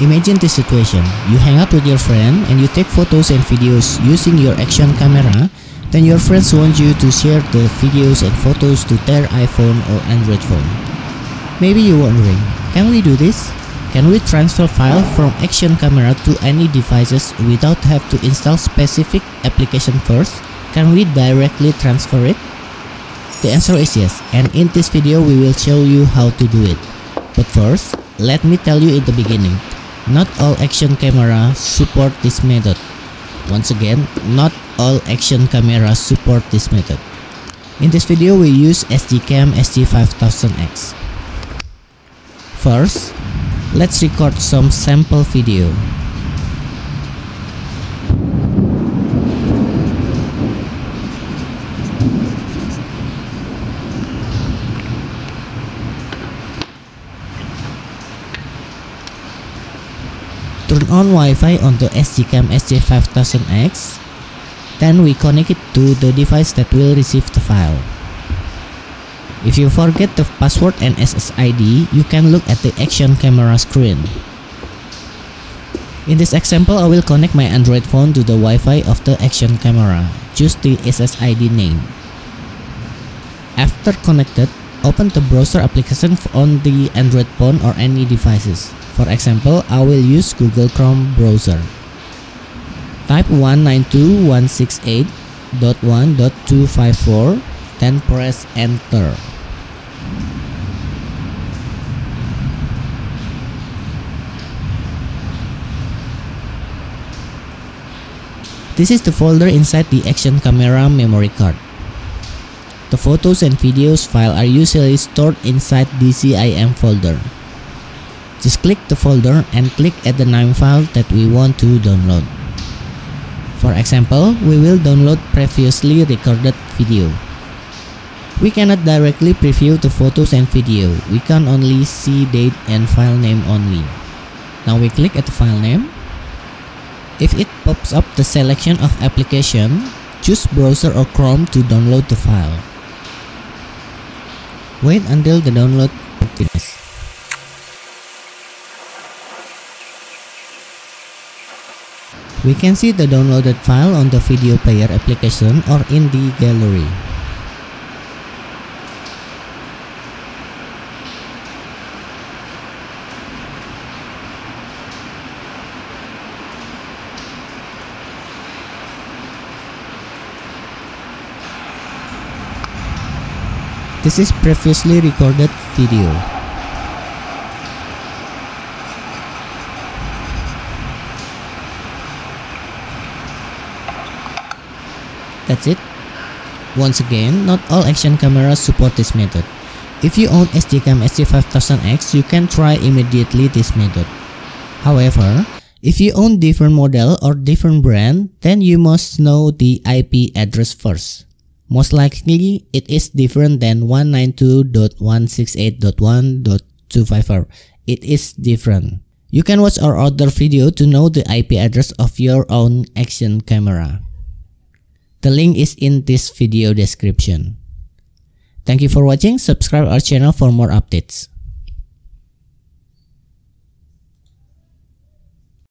Imagine this situation. You hang out with your friend and you take photos and videos using your action camera. Then your friends want you to share the videos and photos to their iPhone or Android phone. Maybe you're wondering, can we do this? Can we transfer file from action camera to any devices without have to install specific application first? Can we directly transfer it? The answer is yes, and in this video we will show you how to do it. But first, let me tell you in the beginning, not all action cameras support this method. Once again, not all action cameras support this method. In this video we use SJCAM SJ5000X. First, let's record some sample video. Turn on Wi-Fi on the SJCAM SJ5000X, then we connect it to the device that will receive the file. If you forget the password and SSID, you can look at the action camera screen. In this example, I will connect my Android phone to the Wi-Fi of the action camera. Choose the SSID name. After connected, open the browser application on the Android phone or any devices. For example, I will use Google Chrome browser. Type 192.168.1.254, then press enter. This is the folder inside the action camera memory card. The photos and videos file are usually stored inside the CIM folder. Just click the folder and click at the name file that we want to download. For example, we will download previously recorded video. We cannot directly preview the photos and video. We can only see date and file name only. Now we click at the file name. If it pops up the selection of application, choose browser or Chrome to download the file. Wait until the download finishes. We can see the downloaded file on the video player application or in the gallery. This is previously recorded video. That's it. Once again, not all action cameras support this method. If you own SJCAM SJ5000X, you can try immediately this method. However, if you own different model or different brand, then you must know the IP address first. Most likely, it is different than 192.168.1.254. It is different. You can watch our other video to know the IP address of your own action camera. The link is in this video description. Thank you for watching. Subscribe our channel for more updates.